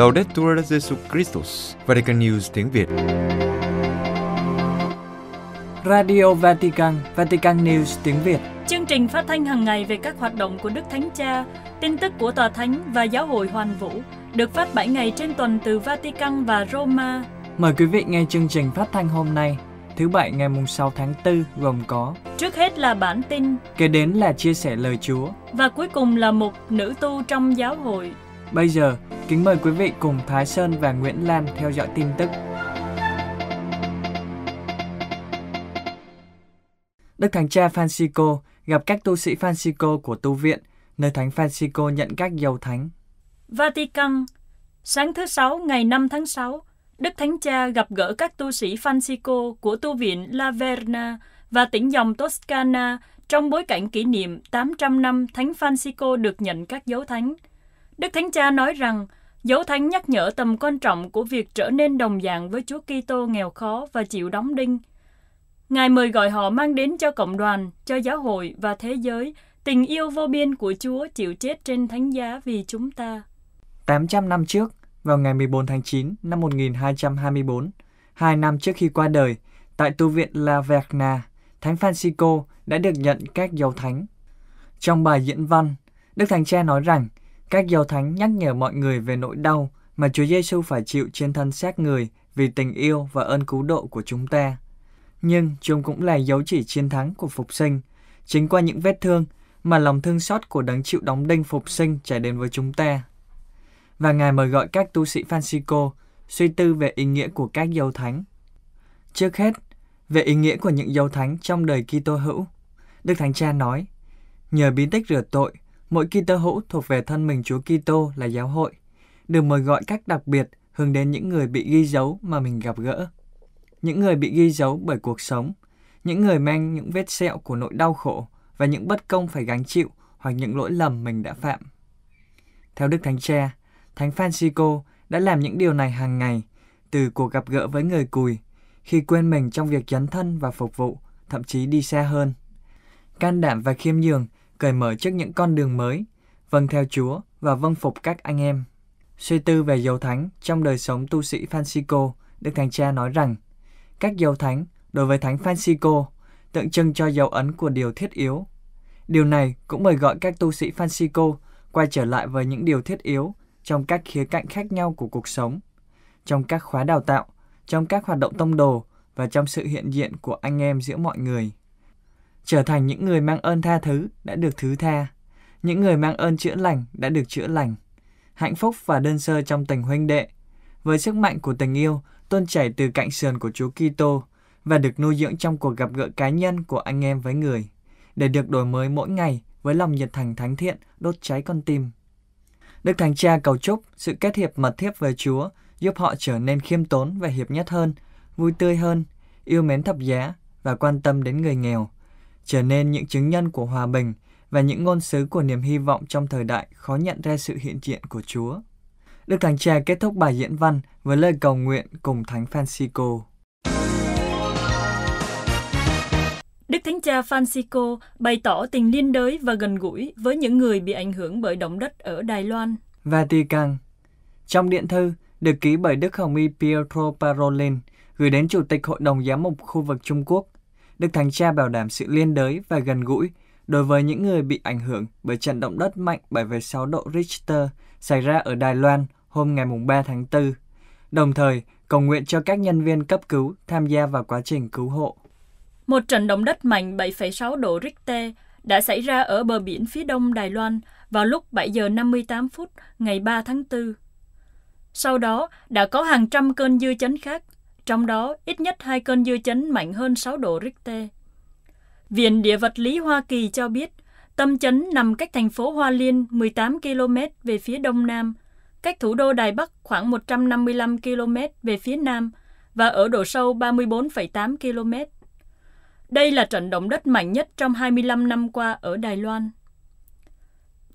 Laudetur Jesus Christus, Vatican News tiếng Việt. Radio Vatican, Vatican News tiếng Việt. Chương trình phát thanh hàng ngày về các hoạt động của Đức Thánh Cha, tin tức của Tòa Thánh và Giáo hội Hoàn Vũ, được phát 7 ngày trên tuần từ Vatican và Roma. Mời quý vị nghe chương trình phát thanh hôm nay, thứ Bảy ngày 6 tháng 4 gồm có: trước hết là bản tin, kế đến là chia sẻ lời Chúa, và cuối cùng là mục nữ tu trong giáo hội. Bây giờ, kính mời quý vị cùng Thái Sơn và Nguyễn Lan theo dõi tin tức. Đức Thánh Cha Phanxicô gặp các tu sĩ Phanxicô của tu viện, nơi Thánh Phanxicô nhận các dầu thánh. Vatican, sáng thứ Sáu ngày 5 tháng 6, Đức Thánh Cha gặp gỡ các tu sĩ Phanxicô của tu viện La Verna và tỉnh dòng Toscana trong bối cảnh kỷ niệm 800 năm Thánh Phanxicô được nhận các dấu thánh. Đức Thánh Cha nói rằng, dấu thánh nhắc nhở tầm quan trọng của việc trở nên đồng dạng với Chúa Kitô nghèo khó và chịu đóng đinh. Ngài mời gọi họ mang đến cho cộng đoàn, cho giáo hội và thế giới tình yêu vô biên của Chúa chịu chết trên thánh giá vì chúng ta. 800 năm trước, vào ngày 14 tháng 9 năm 1224, 2 năm trước khi qua đời, tại tu viện La Verna, Thánh Phanxicô đã được nhận các dấu thánh. Trong bài diễn văn, Đức Thánh Cha nói rằng, các dấu thánh nhắc nhở mọi người về nỗi đau mà Chúa Giêsu phải chịu trên thân xác người vì tình yêu và ơn cứu độ của chúng ta. Nhưng chúng cũng là dấu chỉ chiến thắng của phục sinh, chính qua những vết thương mà lòng thương xót của đấng chịu đóng đinh phục sinh trải đến với chúng ta. Và Ngài mời gọi các tu sĩ Phanxicô suy tư về ý nghĩa của các dấu thánh. Trước hết, về ý nghĩa của những dấu thánh trong đời Kitô hữu, Đức Thánh Cha nói, nhờ bí tích rửa tội, mỗi Kitô hữu thuộc về thân mình Chúa Kitô là giáo hội, được mời gọi cách đặc biệt hướng đến những người bị ghi dấu mà mình gặp gỡ. Những người bị ghi dấu bởi cuộc sống, những người mang những vết sẹo của nỗi đau khổ và những bất công phải gánh chịu hoặc những lỗi lầm mình đã phạm. Theo Đức Thánh Cha, Thánh Phanxicô đã làm những điều này hàng ngày, từ cuộc gặp gỡ với người cùi, khi quên mình trong việc dấn thân và phục vụ, thậm chí đi xa hơn. Can đảm và khiêm nhường, cởi mở trước những con đường mới, vâng theo Chúa và vâng phục các anh em. Suy tư về dấu thánh trong đời sống tu sĩ Phanxicô, Đức Thánh Cha nói rằng, các dấu thánh đối với Thánh Phanxicô tượng trưng cho dấu ấn của điều thiết yếu. Điều này cũng mời gọi các tu sĩ Phanxicô quay trở lại với những điều thiết yếu trong các khía cạnh khác nhau của cuộc sống, trong các khóa đào tạo, trong các hoạt động tông đồ và trong sự hiện diện của anh em giữa mọi người. Trở thành những người mang ơn tha thứ đã được thứ tha, những người mang ơn chữa lành đã được chữa lành, hạnh phúc và đơn sơ trong tình huynh đệ, với sức mạnh của tình yêu tuôn chảy từ cạnh sườn của Chúa Kitô và được nuôi dưỡng trong cuộc gặp gỡ cá nhân của anh em với người, để được đổi mới mỗi ngày với lòng nhiệt thành thánh thiện đốt cháy con tim. Đức Thánh Cha cầu chúc sự kết hiệp mật thiết với Chúa giúp họ trở nên khiêm tốn và hiệp nhất hơn, vui tươi hơn, yêu mến thập giá và quan tâm đến người nghèo, trở nên những chứng nhân của hòa bình và những ngôn sứ của niềm hy vọng trong thời đại khó nhận ra sự hiện diện của Chúa. Đức Thánh Cha kết thúc bài diễn văn với lời cầu nguyện cùng Thánh Phanxicô. Đức Thánh Cha Phanxicô bày tỏ tình liên đới và gần gũi với những người bị ảnh hưởng bởi động đất ở Đài Loan. Vatican. Trong điện thư được ký bởi Đức Hồng Y Pietro Parolin gửi đến Chủ tịch Hội đồng Giám mục khu vực Trung Quốc, Đức Thánh Cha bảo đảm sự liên đới và gần gũi đối với những người bị ảnh hưởng bởi trận động đất mạnh 7,6 độ Richter xảy ra ở Đài Loan hôm ngày 3 tháng 4, đồng thời cầu nguyện cho các nhân viên cấp cứu tham gia vào quá trình cứu hộ. Một trận động đất mạnh 7,6 độ Richter đã xảy ra ở bờ biển phía đông Đài Loan vào lúc 7 giờ 58 phút ngày 3 tháng 4. Sau đó, đã có hàng trăm cơn dư chấn khác, trong đó ít nhất 2 cơn dư chấn mạnh hơn 6 độ Richter. Viện Địa vật lý Hoa Kỳ cho biết, tâm chấn nằm cách thành phố Hoa Liên 18 km về phía đông nam, cách thủ đô Đài Bắc khoảng 155 km về phía nam và ở độ sâu 34,8 km. Đây là trận động đất mạnh nhất trong 25 năm qua ở Đài Loan.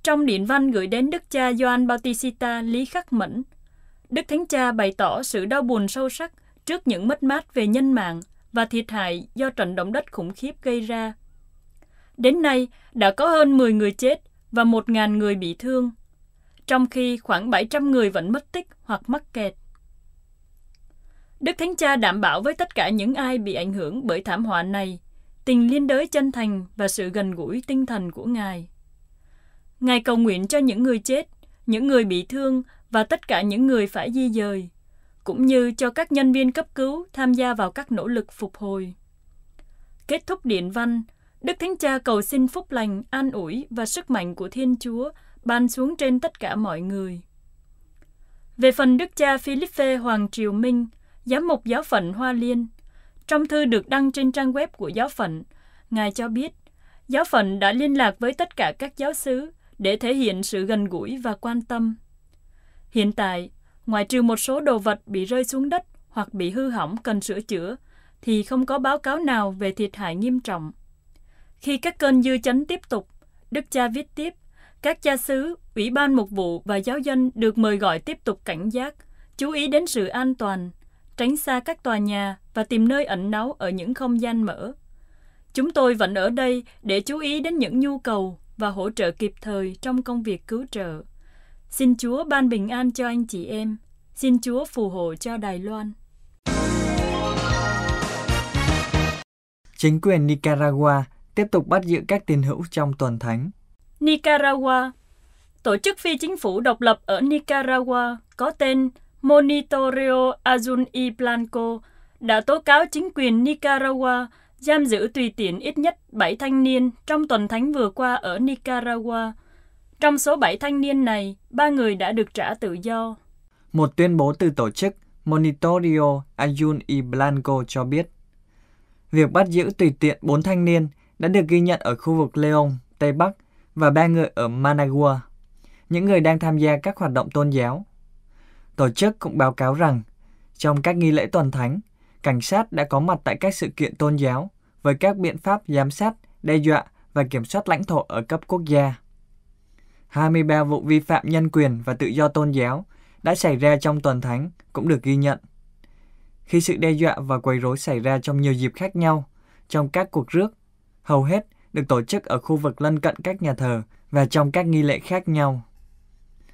Trong điện văn gửi đến Đức Cha Joan Bautista Lý Khắc Mẫn, Đức Thánh Cha bày tỏ sự đau buồn sâu sắc trước những mất mát về nhân mạng và thiệt hại do trận động đất khủng khiếp gây ra. Đến nay, đã có hơn 10 người chết và 1.000 người bị thương. trong khi khoảng 700 người vẫn mất tích hoặc mắc kẹt. Đức Thánh Cha đảm bảo với tất cả những ai bị ảnh hưởng bởi thảm họa này, tình liên đới chân thành và sự gần gũi tinh thần của Ngài. Ngài cầu nguyện cho những người chết, những người bị thương và tất cả những người phải di dời, cũng như cho các nhân viên cấp cứu tham gia vào các nỗ lực phục hồi. Kết thúc điện văn, Đức Thánh Cha cầu xin phúc lành, an ủi và sức mạnh của Thiên Chúa ban xuống trên tất cả mọi người. Về phần Đức Cha Philippe Hoàng Triều Minh, Giám mục Giáo phận Hoa Liên, trong thư được đăng trên trang web của Giáo phận, Ngài cho biết, Giáo phận đã liên lạc với tất cả các giáo xứ để thể hiện sự gần gũi và quan tâm. Hiện tại, ngoại trừ một số đồ vật bị rơi xuống đất hoặc bị hư hỏng cần sửa chữa, thì không có báo cáo nào về thiệt hại nghiêm trọng. Khi các cơn dư chấn tiếp tục, Đức Cha viết tiếp, các cha xứ, ủy ban mục vụ và giáo dân được mời gọi tiếp tục cảnh giác, chú ý đến sự an toàn, tránh xa các tòa nhà và tìm nơi ẩn náu ở những không gian mở. Chúng tôi vẫn ở đây để chú ý đến những nhu cầu và hỗ trợ kịp thời trong công việc cứu trợ. Xin Chúa ban bình an cho anh chị em. Xin Chúa phù hộ cho Đài Loan. Chính quyền Nicaragua tiếp tục bắt giữ các tín hữu trong tuần thánh. Nicaragua. Tổ chức phi chính phủ độc lập ở Nicaragua có tên Monitoreo Azul y Blanco đã tố cáo chính quyền Nicaragua giam giữ tùy tiện ít nhất 7 thanh niên trong tuần thánh vừa qua ở Nicaragua. Trong số 7 thanh niên này, 3 người đã được trả tự do. Một tuyên bố từ tổ chức Monitoreo Azul y Blanco cho biết, việc bắt giữ tùy tiện 4 thanh niên đã được ghi nhận ở khu vực León, Tây Bắc và 3 người ở Managua, những người đang tham gia các hoạt động tôn giáo. Tổ chức cũng báo cáo rằng, trong các nghi lễ tuần thánh, cảnh sát đã có mặt tại các sự kiện tôn giáo với các biện pháp giám sát, đe dọa và kiểm soát lãnh thổ ở cấp quốc gia. 23 vụ vi phạm nhân quyền và tự do tôn giáo đã xảy ra trong tuần thánh cũng được ghi nhận. Khi sự đe dọa và quấy rối xảy ra trong nhiều dịp khác nhau, trong các cuộc rước, hầu hết được tổ chức ở khu vực lân cận các nhà thờ và trong các nghi lễ khác nhau.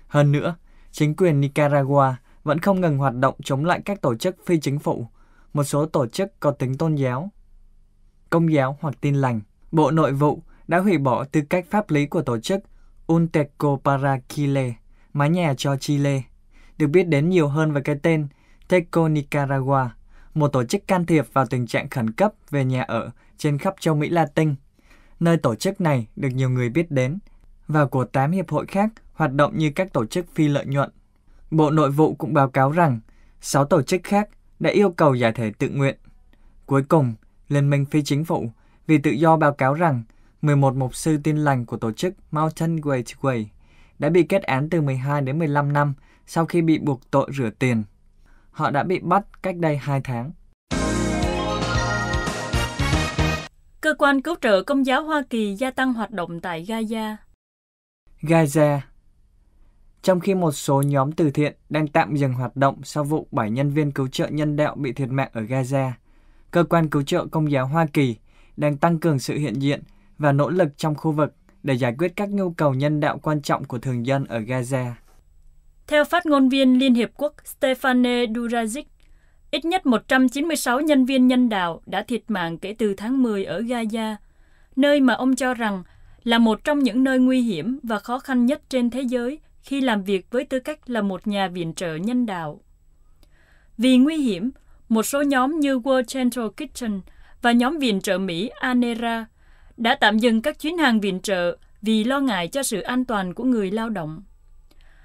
Hơn nữa, chính quyền Nicaragua vẫn không ngừng hoạt động chống lại các tổ chức phi chính phủ, một số tổ chức có tính tôn giáo, công giáo hoặc tin lành. Bộ Nội vụ đã hủy bỏ tư cách pháp lý của tổ chức Un Techo para Chile, mái nhà cho Chile, được biết đến nhiều hơn với cái tên Techo Nicaragua, một tổ chức can thiệp vào tình trạng khẩn cấp về nhà ở trên khắp châu Mỹ Latin. Nơi tổ chức này được nhiều người biết đến và của 8 hiệp hội khác hoạt động như các tổ chức phi lợi nhuận. Bộ Nội vụ cũng báo cáo rằng 6 tổ chức khác đã yêu cầu giải thể tự nguyện. Cuối cùng, Liên minh Phi Chính phủ vì Tự do báo cáo rằng 11 mục sư tin lành của tổ chức Mao Chen Gui Gui đã bị kết án từ 12 đến 15 năm sau khi bị buộc tội rửa tiền. Họ đã bị bắt cách đây 2 tháng. Cơ quan cứu trợ Công giáo Hoa Kỳ gia tăng hoạt động tại Gaza. Trong khi một số nhóm từ thiện đang tạm dừng hoạt động sau vụ 7 nhân viên cứu trợ nhân đạo bị thiệt mạng ở Gaza, Cơ quan Cứu trợ Công giáo Hoa Kỳ đang tăng cường sự hiện diện và nỗ lực trong khu vực để giải quyết các nhu cầu nhân đạo quan trọng của thường dân ở Gaza. Theo phát ngôn viên Liên Hiệp Quốc Stephane Durajic, ít nhất 196 nhân viên nhân đạo đã thiệt mạng kể từ tháng 10 ở Gaza, nơi mà ông cho rằng là một trong những nơi nguy hiểm và khó khăn nhất trên thế giới khi làm việc với tư cách là một nhà viện trợ nhân đạo. Vì nguy hiểm, một số nhóm như World Central Kitchen và nhóm viện trợ Mỹ ANERA đã tạm dừng các chuyến hàng viện trợ vì lo ngại cho sự an toàn của người lao động.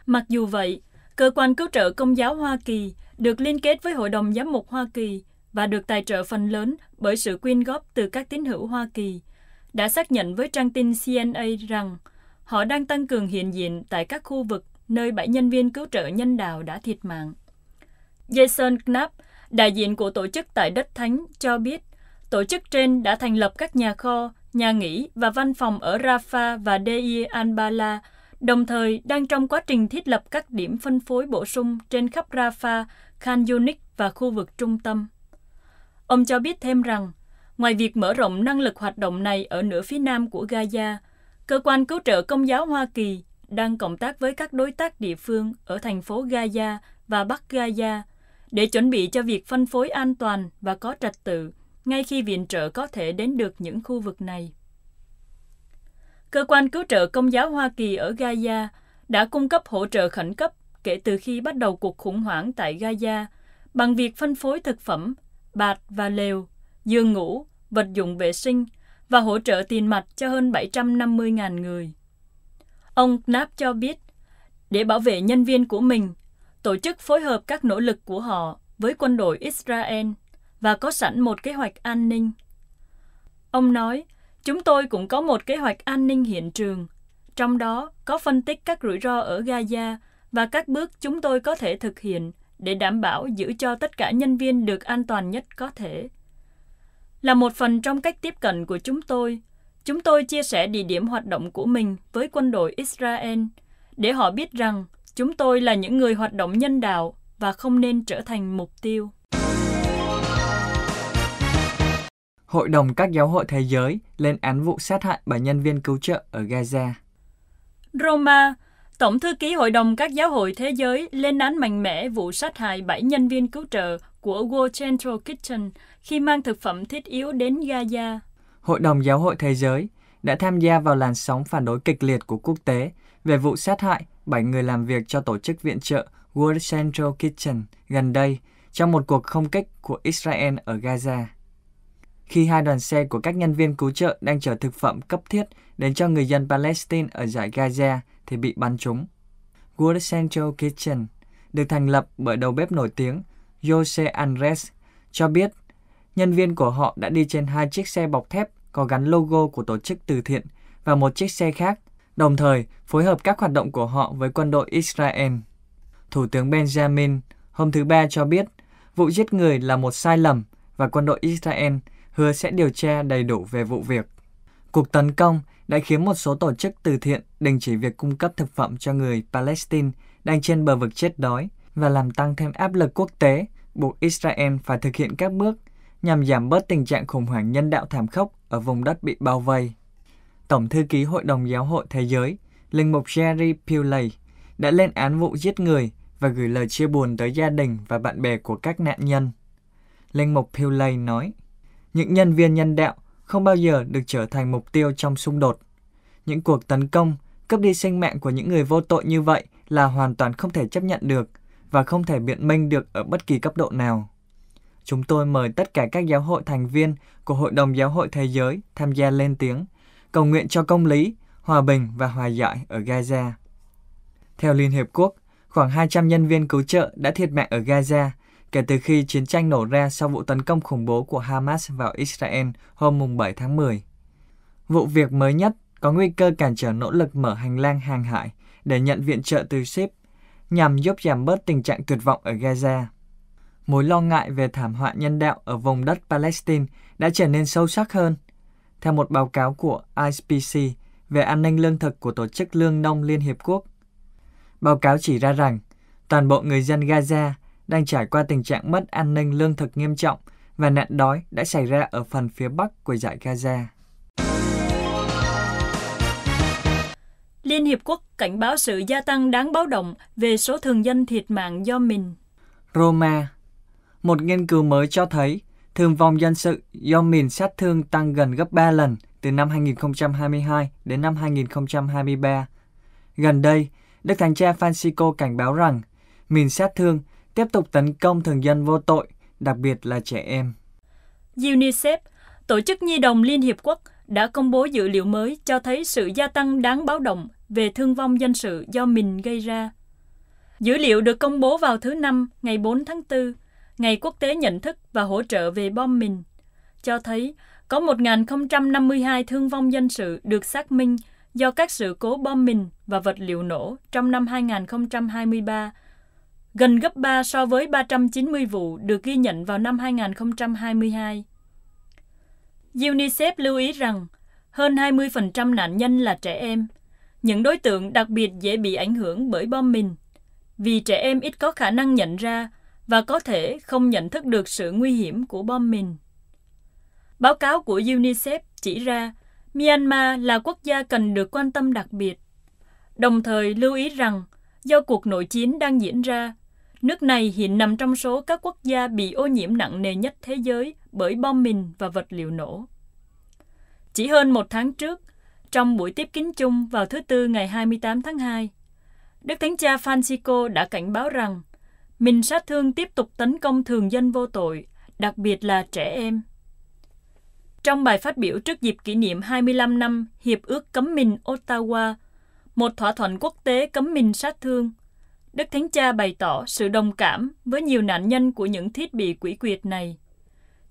Mặc dù vậy, Cơ quan Cứu trợ Công giáo Hoa Kỳ được liên kết với Hội đồng Giám mục Hoa Kỳ và được tài trợ phần lớn bởi sự quyên góp từ các tín hữu Hoa Kỳ, đã xác nhận với trang tin CNA rằng họ đang tăng cường hiện diện tại các khu vực nơi 7 nhân viên cứu trợ nhân đạo đã thiệt mạng. Jason Knapp, đại diện của tổ chức tại Đất Thánh, cho biết tổ chức trên đã thành lập các nhà kho, nhà nghỉ và văn phòng ở Rafah và Deir al-Balah, đồng thời đang trong quá trình thiết lập các điểm phân phối bổ sung trên khắp Rafah, Khan Yunis và khu vực trung tâm. Ông cho biết thêm rằng, ngoài việc mở rộng năng lực hoạt động này ở nửa phía nam của Gaza, Cơ quan Cứu trợ Công giáo Hoa Kỳ đang cộng tác với các đối tác địa phương ở thành phố Gaza và Bắc Gaza để chuẩn bị cho việc phân phối an toàn và có trật tự ngay khi viện trợ có thể đến được những khu vực này. Cơ quan cứu trợ Công giáo Hoa Kỳ ở Gaza đã cung cấp hỗ trợ khẩn cấp kể từ khi bắt đầu cuộc khủng hoảng tại Gaza bằng việc phân phối thực phẩm, bạt và lều, giường ngủ, vật dụng vệ sinh và hỗ trợ tiền mặt cho hơn 750.000 người. Ông Knapp cho biết, để bảo vệ nhân viên của mình, tổ chức phối hợp các nỗ lực của họ với quân đội Israel và có sẵn một kế hoạch an ninh. Ông nói, chúng tôi cũng có một kế hoạch an ninh hiện trường, trong đó có phân tích các rủi ro ở Gaza và các bước chúng tôi có thể thực hiện để đảm bảo giữ cho tất cả nhân viên được an toàn nhất có thể. Là một phần trong cách tiếp cận của chúng tôi chia sẻ địa điểm hoạt động của mình với quân đội Israel để họ biết rằng chúng tôi là những người hoạt động nhân đạo và không nên trở thành mục tiêu. Hội đồng các giáo hội thế giới lên án vụ sát hại 7 nhân viên cứu trợ ở Gaza. Roma, Tổng thư ký Hội đồng các giáo hội thế giới lên án mạnh mẽ vụ sát hại 7 nhân viên cứu trợ của World Central Kitchen khi mang thực phẩm thiết yếu đến Gaza. Hội đồng giáo hội thế giới đã tham gia vào làn sóng phản đối kịch liệt của quốc tế về vụ sát hại 7 người làm việc cho tổ chức viện trợ World Central Kitchen gần đây trong một cuộc không kích của Israel ở Gaza. Khi hai đoàn xe của các nhân viên cứu trợ đang chở thực phẩm cấp thiết đến cho người dân Palestine ở dải Gaza thì bị bắn trúng. World Central Kitchen được thành lập bởi đầu bếp nổi tiếng Jose Andres cho biết nhân viên của họ đã đi trên 2 chiếc xe bọc thép có gắn logo của tổ chức từ thiện và một chiếc xe khác, đồng thời phối hợp các hoạt động của họ với quân đội Israel. Thủ tướng Benjamin hôm thứ Ba cho biết vụ giết người là một sai lầm và quân đội Israel hứa sẽ điều tra đầy đủ về vụ việc. Cuộc tấn công đã khiến một số tổ chức từ thiện đình chỉ việc cung cấp thực phẩm cho người Palestine đang trên bờ vực chết đói và làm tăng thêm áp lực quốc tế buộc Israel phải thực hiện các bước nhằm giảm bớt tình trạng khủng hoảng nhân đạo thảm khốc ở vùng đất bị bao vây. Tổng thư ký Hội đồng Giáo hội Thế giới, Linh mục Jerry Pillay, đã lên án vụ giết người và gửi lời chia buồn tới gia đình và bạn bè của các nạn nhân. Linh mục Pillay nói, những nhân viên nhân đạo không bao giờ được trở thành mục tiêu trong xung đột. Những cuộc tấn công, cướp đi sinh mạng của những người vô tội như vậy là hoàn toàn không thể chấp nhận được và không thể biện minh được ở bất kỳ cấp độ nào. Chúng tôi mời tất cả các giáo hội thành viên của Hội đồng Giáo hội Thế giới tham gia lên tiếng, cầu nguyện cho công lý, hòa bình và hòa giải ở Gaza. Theo Liên Hiệp Quốc, khoảng 200 nhân viên cứu trợ đã thiệt mạng ở Gaza kể từ khi chiến tranh nổ ra sau vụ tấn công khủng bố của Hamas vào Israel hôm 7 tháng 10. Vụ việc mới nhất có nguy cơ cản trở nỗ lực mở hành lang hàng hải để nhận viện trợ từ Ship nhằm giúp giảm bớt tình trạng tuyệt vọng ở Gaza. Mối lo ngại về thảm họa nhân đạo ở vùng đất Palestine đã trở nên sâu sắc hơn. Theo một báo cáo của IPCC về an ninh lương thực của Tổ chức Lương Nông Liên Hiệp Quốc, báo cáo chỉ ra rằng toàn bộ người dân Gaza đang trải qua tình trạng mất an ninh lương thực nghiêm trọng và nạn đói đã xảy ra ở phần phía bắc của dải Gaza. Liên Hiệp Quốc cảnh báo sự gia tăng đáng báo động về số thường dân thiệt mạng do mìn. Roma, một nghiên cứu mới cho thấy thương vong dân sự do mìn sát thương tăng gần gấp 3 lần từ năm 2022 đến năm 2023. Gần đây, Đức Thánh Cha Phanxicô cảnh báo rằng mìn sát thương tiếp tục tấn công thường dân vô tội, đặc biệt là trẻ em. UNICEF, Tổ chức Nhi đồng Liên Hiệp Quốc, đã công bố dữ liệu mới cho thấy sự gia tăng đáng báo động về thương vong dân sự do mìn gây ra. Dữ liệu được công bố vào thứ Năm, ngày 4 tháng 4, Ngày Quốc tế Nhận thức và Hỗ trợ về bom mìn, cho thấy có 1.052 thương vong dân sự được xác minh do các sự cố bom mìn và vật liệu nổ trong năm 2023, gần gấp 3 so với 390 vụ được ghi nhận vào năm 2022. UNICEF lưu ý rằng hơn 20% nạn nhân là trẻ em, những đối tượng đặc biệt dễ bị ảnh hưởng bởi bom mìn, vì trẻ em ít có khả năng nhận ra và có thể không nhận thức được sự nguy hiểm của bom mìn. Báo cáo của UNICEF chỉ ra Myanmar là quốc gia cần được quan tâm đặc biệt. Đồng thời lưu ý rằng, do cuộc nội chiến đang diễn ra, nước này hiện nằm trong số các quốc gia bị ô nhiễm nặng nề nhất thế giới bởi bom mìn và vật liệu nổ. Chỉ hơn một tháng trước, trong buổi tiếp kiến chung vào thứ Tư ngày 28 tháng 2, Đức Thánh Cha Phanxicô đã cảnh báo rằng mìn sát thương tiếp tục tấn công thường dân vô tội, đặc biệt là trẻ em. Trong bài phát biểu trước dịp kỷ niệm 25 năm Hiệp ước cấm mìn Ottawa, một thỏa thuận quốc tế cấm mìn sát thương, Đức Thánh Cha bày tỏ sự đồng cảm với nhiều nạn nhân của những thiết bị quỷ quyệt này.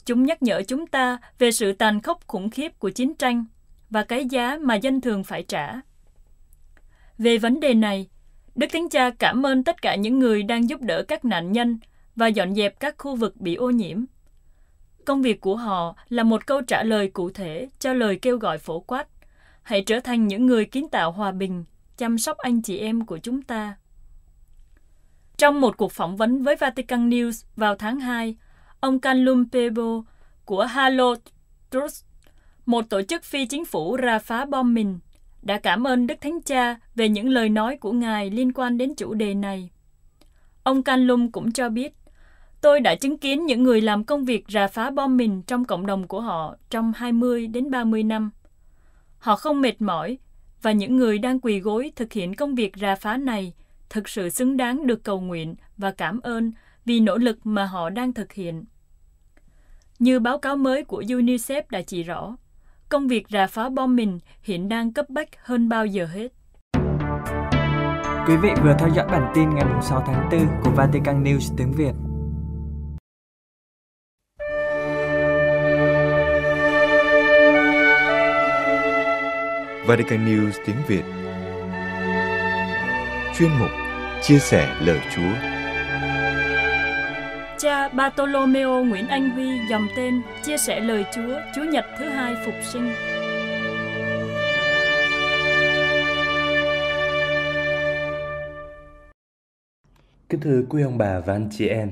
Chúng nhắc nhở chúng ta về sự tàn khốc khủng khiếp của chiến tranh và cái giá mà dân thường phải trả. Về vấn đề này, Đức Thánh Cha cảm ơn tất cả những người đang giúp đỡ các nạn nhân và dọn dẹp các khu vực bị ô nhiễm. Công việc của họ là một câu trả lời cụ thể cho lời kêu gọi phổ quát. Hãy trở thành những người kiến tạo hòa bình, chăm sóc anh chị em của chúng ta. Trong một cuộc phỏng vấn với Vatican News vào tháng 2, ông Khan của Halo Trust, một tổ chức phi chính phủ ra phá bom mìn, đã cảm ơn Đức Thánh Cha về những lời nói của Ngài liên quan đến chủ đề này. Ông Khan cũng cho biết, tôi đã chứng kiến những người làm công việc rà phá bom mìn trong cộng đồng của họ trong 20 đến 30 năm. Họ không mệt mỏi, và những người đang quỳ gối thực hiện công việc rà phá này thực sự xứng đáng được cầu nguyện và cảm ơn vì nỗ lực mà họ đang thực hiện. Như báo cáo mới của UNICEF đã chỉ rõ, công việc rà phá bom mìn hiện đang cấp bách hơn bao giờ hết. Quý vị vừa theo dõi bản tin ngày 6 tháng 4 của Vatican News tiếng Việt. Vatican News tiếng Việt. Chuyên mục Chia sẻ lời Chúa. Cha Bartolomeo Nguyễn Anh Huy dòng tên chia sẻ lời Chúa Chủ nhật thứ hai phục sinh. Kính thưa quý ông bà và anh chị em,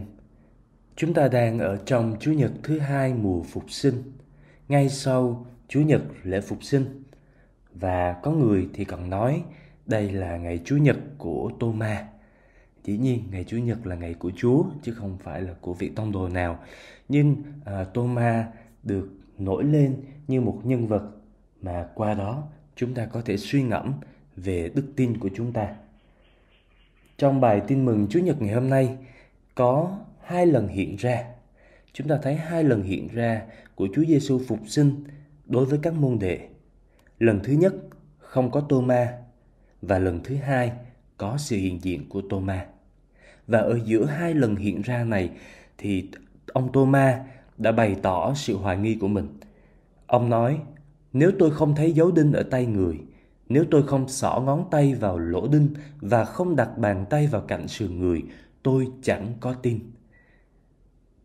chúng ta đang ở trong Chủ nhật thứ hai mùa phục sinh, ngay sau Chủ nhật lễ phục sinh. Và có người thì còn nói đây là ngày Chủ nhật của Tôma. Dĩ nhiên ngày Chủ nhật là ngày của Chúa chứ không phải là của vị tông đồ nào. Nhưng Tôma được nổi lên như một nhân vật mà qua đó chúng ta có thể suy ngẫm về đức tin của chúng ta. Trong bài tin mừng Chủ nhật ngày hôm nay có hai lần hiện ra. Chúng ta thấy hai lần hiện ra của Chúa Giêsu phục sinh đối với các môn đệ. Lần thứ nhất không có Tôma và lần thứ hai có sự hiện diện của Tôma. Và ở giữa hai lần hiện ra này thì ông Tôma đã bày tỏ sự hoài nghi của mình. Ông nói, nếu tôi không thấy dấu đinh ở tay người, nếu tôi không xỏ ngón tay vào lỗ đinh và không đặt bàn tay vào cạnh sườn người, tôi chẳng có tin.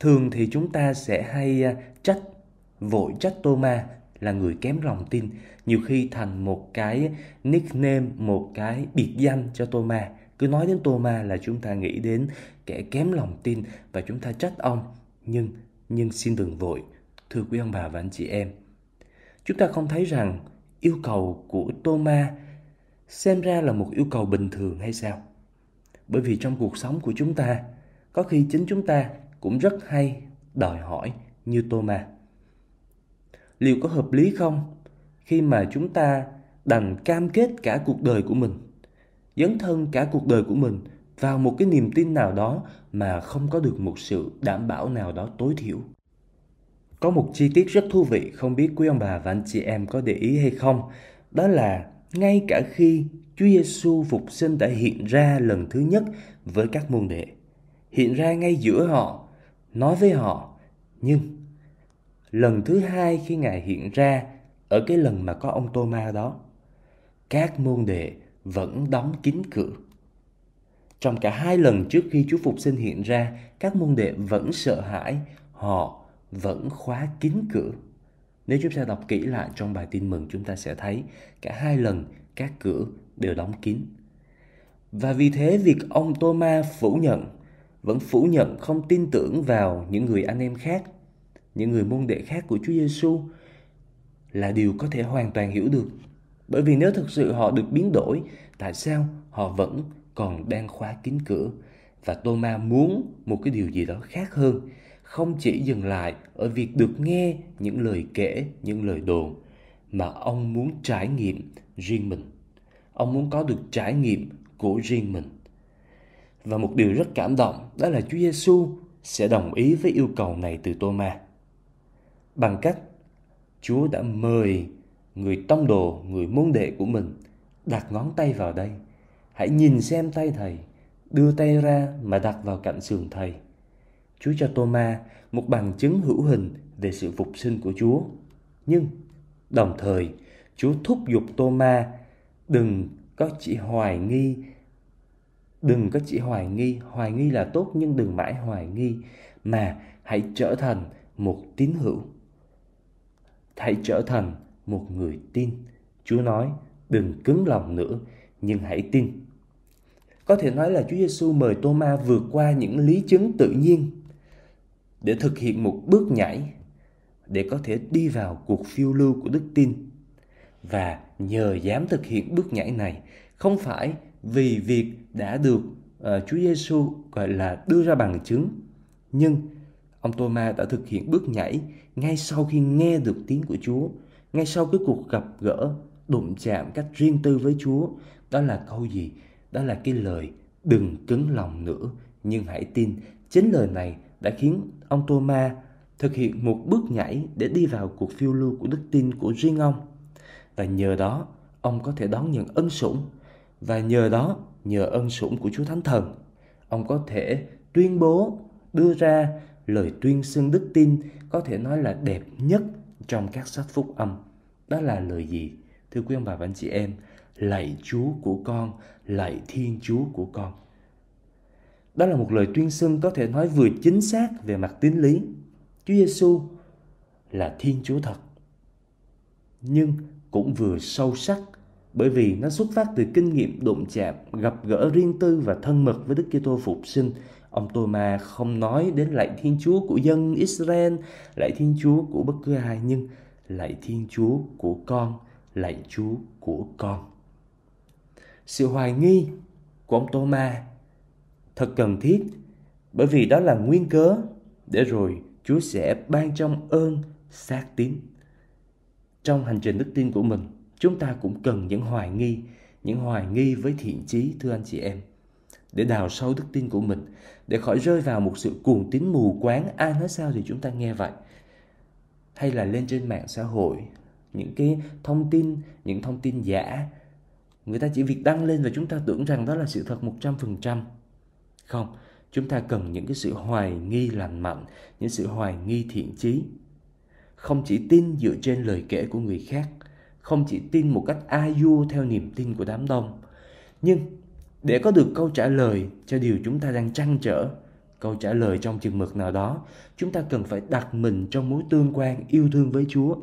Thường thì chúng ta sẽ hay vội trách Tôma là người kém lòng tin, nhiều khi thành một cái nickname, một cái biệt danh cho Tôma. Cứ nói đến Tôma là chúng ta nghĩ đến kẻ kém lòng tin và chúng ta trách ông. Nhưng xin đừng vội, thưa quý ông bà và anh chị em. Chúng ta không thấy rằng yêu cầu của Tôma xem ra là một yêu cầu bình thường hay sao? Bởi vì trong cuộc sống của chúng ta, có khi chính chúng ta cũng rất hay đòi hỏi như Tôma. Liệu có hợp lý không khi mà chúng ta đành cam kết cả cuộc đời của mình, dấn thân cả cuộc đời của mình vào một cái niềm tin nào đó mà không có được một sự đảm bảo nào đó tối thiểu? Có một chi tiết rất thú vị, không biết quý ông bà và anh chị em có để ý hay không, đó là ngay cả khi Chúa Giêsu phục sinh đã hiện ra lần thứ nhất với các môn đệ, hiện ra ngay giữa họ, nói với họ, nhưng lần thứ hai khi Ngài hiện ra ở cái lần mà có ông Tôma đó, các môn đệ vẫn đóng kín cửa. Trong cả hai lần trước khi Chúa phục sinh hiện ra, các môn đệ vẫn sợ hãi, họ vẫn khóa kín cửa. Nếu chúng ta đọc kỹ lại trong bài tin mừng, chúng ta sẽ thấy cả hai lần các cửa đều đóng kín. Và vì thế việc ông Tôma phủ nhận không tin tưởng vào những người anh em khác, những người môn đệ khác của Chúa Giêsu là điều có thể hoàn toàn hiểu được. Bởi vì nếu thực sự họ được biến đổi, tại sao họ vẫn còn đang khóa kín cửa? Và Tôma muốn một cái điều gì đó khác hơn, không chỉ dừng lại ở việc được nghe những lời kể, những lời đồn, mà ông muốn trải nghiệm riêng mình. Ông muốn có được trải nghiệm của riêng mình. Và một điều rất cảm động đó là Chúa Giêsu sẽ đồng ý với yêu cầu này từ Tôma. Bằng cách Chúa đã mời người tông đồ, người môn đệ của mình đặt ngón tay vào đây. Hãy nhìn xem tay Thầy, đưa tay ra mà đặt vào cạnh sườn Thầy. Chúa cho Tôma một bằng chứng hữu hình về sự phục sinh của Chúa. Nhưng đồng thời Chúa thúc giục Tôma đừng có chỉ hoài nghi. Đừng có chỉ hoài nghi là tốt nhưng đừng mãi hoài nghi, mà hãy trở thành một tín hữu. Hãy trở thành một người tin. Chúa nói đừng cứng lòng nữa, nhưng hãy tin. Có thể nói là Chúa Giêsu mời Tôma vượt qua những lý chứng tự nhiên để thực hiện một bước nhảy, để có thể đi vào cuộc phiêu lưu của đức tin. Và nhờ dám thực hiện bước nhảy này, không phải vì việc đã được Chúa Giêsu gọi là đưa ra bằng chứng, nhưng ông Tôma đã thực hiện bước nhảy ngay sau khi nghe được tiếng của Chúa, ngay sau cái cuộc gặp gỡ, đụng chạm cách riêng tư với Chúa. Đó là câu gì? Đó là cái lời đừng cứng lòng nữa nhưng hãy tin. Chính lời này đã khiến ông Tôma thực hiện một bước nhảy để đi vào cuộc phiêu lưu của đức tin của riêng ông. Và nhờ đó ông có thể đón nhận ân sủng. Và nhờ đó, nhờ ân sủng của Chúa Thánh Thần, ông có thể tuyên bố, đưa ra lời tuyên xưng đức tin có thể nói là đẹp nhất trong các sách phúc âm. Đó là lời gì? Thưa quý ông bà và anh chị em, lạy Chúa của con, lạy Thiên Chúa của con. Đó là một lời tuyên xưng có thể nói vừa chính xác về mặt tín lý. Chúa Giêsu là Thiên Chúa thật, nhưng cũng vừa sâu sắc, bởi vì nó xuất phát từ kinh nghiệm đụng chạm, gặp gỡ riêng tư và thân mật với Đức Kitô phục sinh. Ông Tôma không nói đến lạy Thiên Chúa của dân Israel, lạy Thiên Chúa của bất cứ ai, nhưng lạy Thiên Chúa của con, lạy Chúa của con. Sự hoài nghi của ông Tôma thật cần thiết, bởi vì đó là nguyên cớ để rồi Chúa sẽ ban trong ơn xác tín. Trong hành trình đức tin của mình, chúng ta cũng cần những hoài nghi với thiện chí, thưa anh chị em, để đào sâu đức tin của mình, để khỏi rơi vào một sự cuồng tín mù quáng, ai nói sao thì chúng ta nghe vậy. Hay là lên trên mạng xã hội, những cái thông tin giả, người ta chỉ việc đăng lên và chúng ta tưởng rằng đó là sự thật 100%. Không, chúng ta cần những cái sự hoài nghi lành mạnh, những sự hoài nghi thiện chí. Không chỉ tin dựa trên lời kể của người khác, không chỉ tin một cách a dua theo niềm tin của đám đông, nhưng để có được câu trả lời cho điều chúng ta đang trăn trở, câu trả lời trong chừng mực nào đó, chúng ta cần phải đặt mình trong mối tương quan yêu thương với Chúa,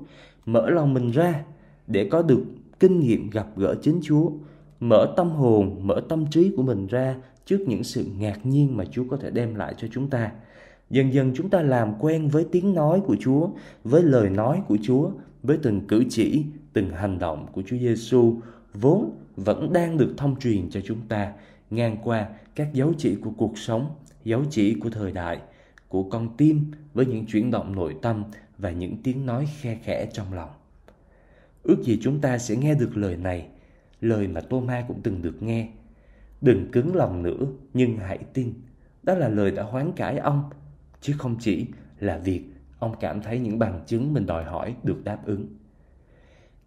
mở lòng mình ra để có được kinh nghiệm gặp gỡ chính Chúa, mở tâm hồn, mở tâm trí của mình ra trước những sự ngạc nhiên mà Chúa có thể đem lại cho chúng ta. Dần dần chúng ta làm quen với tiếng nói của Chúa, với lời nói của Chúa, với từng cử chỉ, từng hành động của Chúa Giêsu vốn vẫn đang được thông truyền cho chúng ta ngang qua các dấu chỉ của cuộc sống, dấu chỉ của thời đại, của con tim với những chuyển động nội tâm và những tiếng nói khe khẽ trong lòng. Ước gì chúng ta sẽ nghe được lời này, lời mà Tôma cũng từng được nghe. Đừng cứng lòng nữa, nhưng hãy tin. Đó là lời đã hoán cải ông, chứ không chỉ là việc ông cảm thấy những bằng chứng mình đòi hỏi được đáp ứng.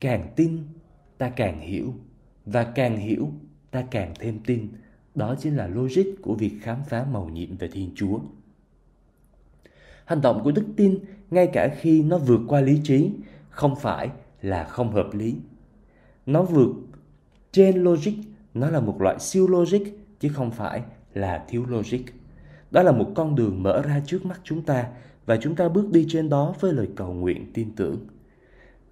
Càng tin, ta càng hiểu, và càng hiểu, ta càng thêm tin. Đó chính là logic của việc khám phá mầu nhiệm về Thiên Chúa. Hành động của đức tin, ngay cả khi nó vượt qua lý trí, không phải là không hợp lý. Nó vượt trên logic, nó là một loại siêu logic, chứ không phải là thiếu logic. Đó là một con đường mở ra trước mắt chúng ta, và chúng ta bước đi trên đó với lời cầu nguyện tin tưởng.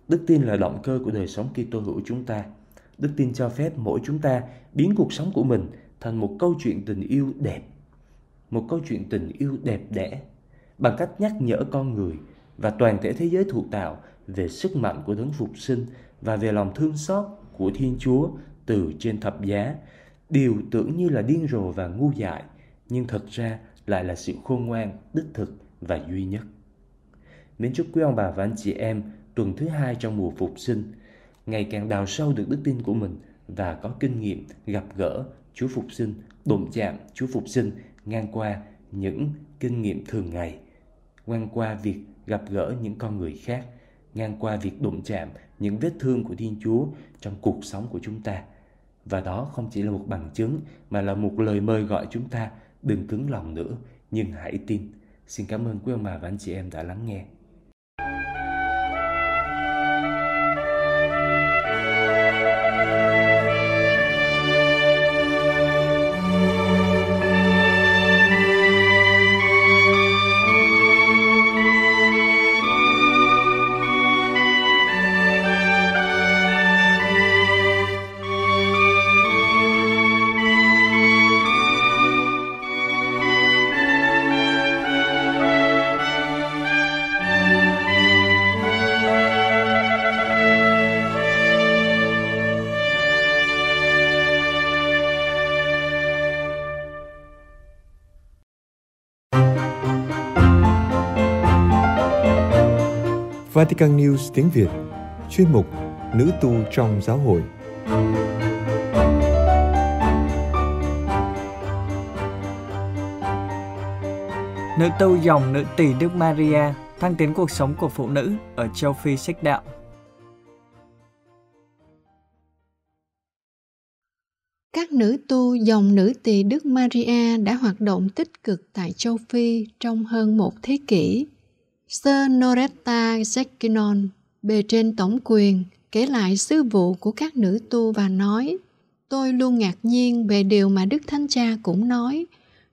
Đức tin là động cơ của đời sống Kitô hữu chúng ta. Đức tin cho phép mỗi chúng ta biến cuộc sống của mình thành một câu chuyện tình yêu đẹp, một câu chuyện tình yêu đẹp đẽ, bằng cách nhắc nhở con người và toàn thể thế giới thụ tạo về sức mạnh của đấng phục sinh và về lòng thương xót của Thiên Chúa từ trên thập giá, điều tưởng như là điên rồ và ngu dại, nhưng thật ra lại là sự khôn ngoan, đích thực và duy nhất. Mến chúc quý ông bà và anh chị em tuần thứ hai trong mùa Phục Sinh, ngày càng đào sâu được đức tin của mình và có kinh nghiệm gặp gỡ Chúa Phục Sinh, đụng chạm Chúa Phục Sinh ngang qua những kinh nghiệm thường ngày, ngang qua việc gặp gỡ những con người khác, ngang qua việc đụng chạm những vết thương của Thiên Chúa trong cuộc sống của chúng ta. Và đó không chỉ là một bằng chứng mà là một lời mời gọi chúng ta đừng cứng lòng nữa, nhưng hãy tin. Xin cảm ơn quý ông bà và anh chị em đã lắng nghe. Vatican News tiếng Việt, chuyên mục Nữ tu trong giáo hội. Nữ tu dòng nữ tỷ Đức Maria thăng tiến cuộc sống của phụ nữ ở châu Phi Xích Đạo. Các nữ tu dòng nữ tỷ Đức Maria đã hoạt động tích cực tại châu Phi trong hơn một thế kỷ. Sơ Noretta Sekinon, bề trên tổng quyền, kể lại sứ vụ của các nữ tu và nói: "Tôi luôn ngạc nhiên về điều mà Đức Thánh Cha cũng nói.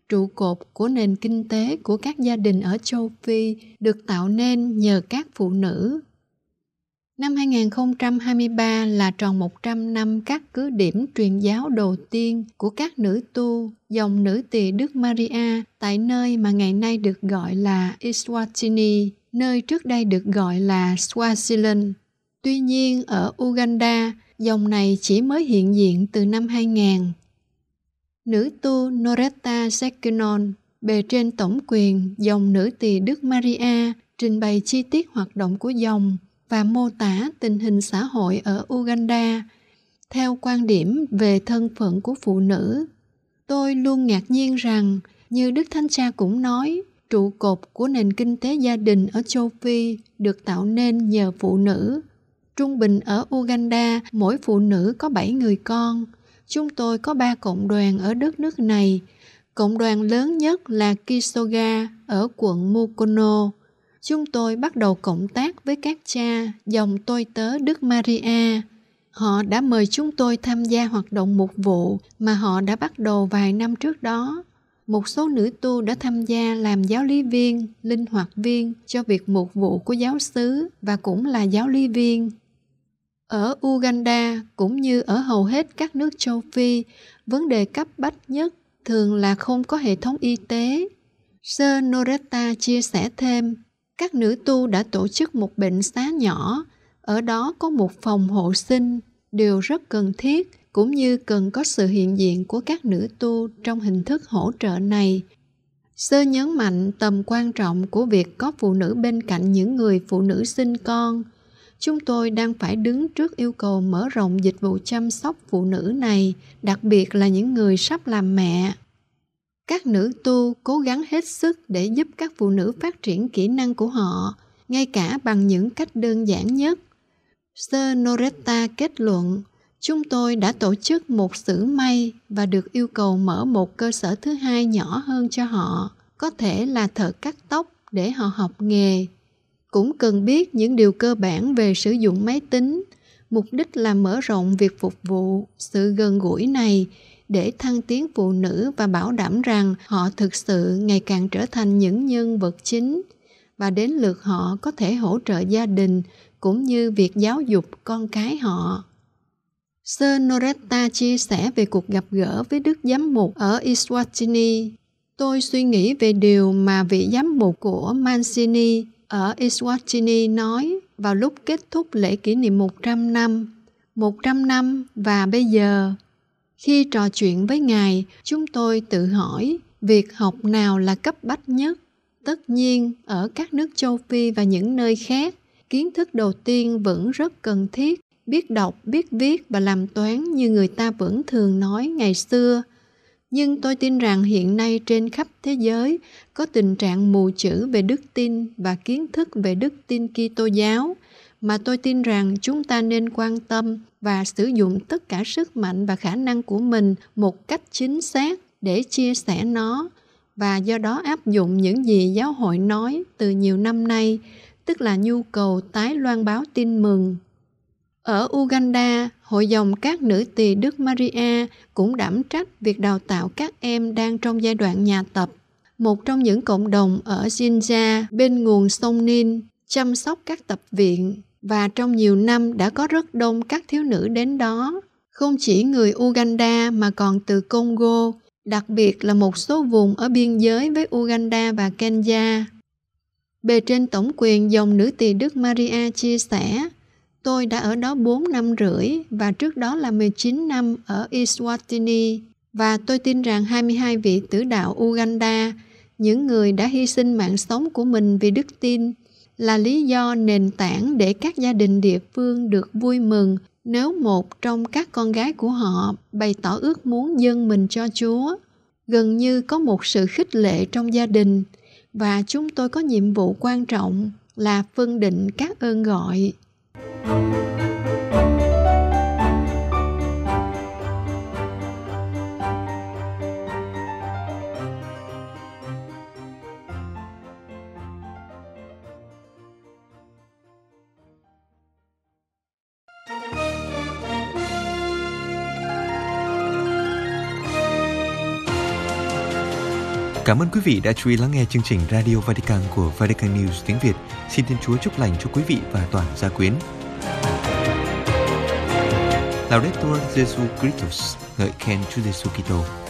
Trụ cột của nền kinh tế của các gia đình ở châu Phi được tạo nên nhờ các phụ nữ." Năm 2023 là tròn 100 năm các cứ điểm truyền giáo đầu tiên của các nữ tu, dòng nữ tỳ Đức Maria tại nơi mà ngày nay được gọi là Eswatini, nơi trước đây được gọi là Swaziland. Tuy nhiên ở Uganda, dòng này chỉ mới hiện diện từ năm 2000. Nữ tu Noretta Sekinon, bề trên tổng quyền, dòng nữ tỳ Đức Maria, trình bày chi tiết hoạt động của dòng và mô tả tình hình xã hội ở Uganda theo quan điểm về thân phận của phụ nữ. "Tôi luôn ngạc nhiên rằng, như Đức Thánh Cha cũng nói, trụ cột của nền kinh tế gia đình ở châu Phi được tạo nên nhờ phụ nữ. Trung bình ở Uganda, mỗi phụ nữ có 7 người con. Chúng tôi có 3 cộng đoàn ở đất nước này. Cộng đoàn lớn nhất là Kisoga ở quận Mukono. Chúng tôi bắt đầu cộng tác với các cha, dòng tôi tớ Đức Maria. Họ đã mời chúng tôi tham gia hoạt động mục vụ mà họ đã bắt đầu vài năm trước đó. Một số nữ tu đã tham gia làm giáo lý viên, linh hoạt viên cho việc mục vụ của giáo xứ và cũng là giáo lý viên. Ở Uganda, cũng như ở hầu hết các nước châu Phi, vấn đề cấp bách nhất thường là không có hệ thống y tế." Sơ Noretta chia sẻ thêm: "Các nữ tu đã tổ chức một bệnh xá nhỏ, ở đó có một phòng hộ sinh, điều rất cần thiết, cũng như cần có sự hiện diện của các nữ tu trong hình thức hỗ trợ này." Sơ nhấn mạnh tầm quan trọng của việc có phụ nữ bên cạnh những người phụ nữ sinh con. "Chúng tôi đang phải đứng trước yêu cầu mở rộng dịch vụ chăm sóc phụ nữ này, đặc biệt là những người sắp làm mẹ. Các nữ tu cố gắng hết sức để giúp các phụ nữ phát triển kỹ năng của họ, ngay cả bằng những cách đơn giản nhất." Sơ Noretta kết luận: "Chúng tôi đã tổ chức một xưởng may và được yêu cầu mở một cơ sở thứ hai nhỏ hơn cho họ, có thể là thợ cắt tóc để họ học nghề. Cũng cần biết những điều cơ bản về sử dụng máy tính, mục đích là mở rộng việc phục vụ, sự gần gũi này, để thăng tiến phụ nữ và bảo đảm rằng họ thực sự ngày càng trở thành những nhân vật chính, và đến lượt họ có thể hỗ trợ gia đình cũng như việc giáo dục con cái họ." Sơ Noretta chia sẻ về cuộc gặp gỡ với Đức Giám mục ở Eswatini: "Tôi suy nghĩ về điều mà vị giám mục của Mancini ở Eswatini nói vào lúc kết thúc lễ kỷ niệm 100 năm. 100 năm và bây giờ. Khi trò chuyện với Ngài, chúng tôi tự hỏi việc học nào là cấp bách nhất. Tất nhiên, ở các nước châu Phi và những nơi khác, kiến thức đầu tiên vẫn rất cần thiết. Biết đọc, biết viết và làm toán như người ta vẫn thường nói ngày xưa. Nhưng tôi tin rằng hiện nay trên khắp thế giới có tình trạng mù chữ về đức tin và kiến thức về đức tin Kitô giáo, mà tôi tin rằng chúng ta nên quan tâm và sử dụng tất cả sức mạnh và khả năng của mình một cách chính xác để chia sẻ nó, và do đó áp dụng những gì giáo hội nói từ nhiều năm nay, tức là nhu cầu tái loan báo tin mừng. Ở Uganda, hội dòng các nữ tỳ Đức Maria cũng đảm trách việc đào tạo các em đang trong giai đoạn nhà tập. Một trong những cộng đồng ở Jinja bên nguồn sông Nin chăm sóc các tập viện, và trong nhiều năm đã có rất đông các thiếu nữ đến đó. Không chỉ người Uganda mà còn từ Congo, đặc biệt là một số vùng ở biên giới với Uganda và Kenya. Bề trên tổng quyền dòng nữ tỳ Đức Maria chia sẻ, tôi đã ở đó 4 năm rưỡi và trước đó là 19 năm ở Eswatini, và tôi tin rằng 22 vị tử đạo Uganda, những người đã hy sinh mạng sống của mình vì đức tin, là lý do nền tảng để các gia đình địa phương được vui mừng nếu một trong các con gái của họ bày tỏ ước muốn dâng mình cho Chúa. Gần như có một sự khích lệ trong gia đình, và chúng tôi có nhiệm vụ quan trọng là phân định các ơn gọi. Cảm ơn quý vị đã chú ý lắng nghe chương trình Radio Vatican của Vatican News tiếng Việt. Xin Thiên Chúa chúc lành cho quý vị và toàn gia quyến. Laudetur Jesu Christus, ngợi khen Chúa Giêsu Kitô.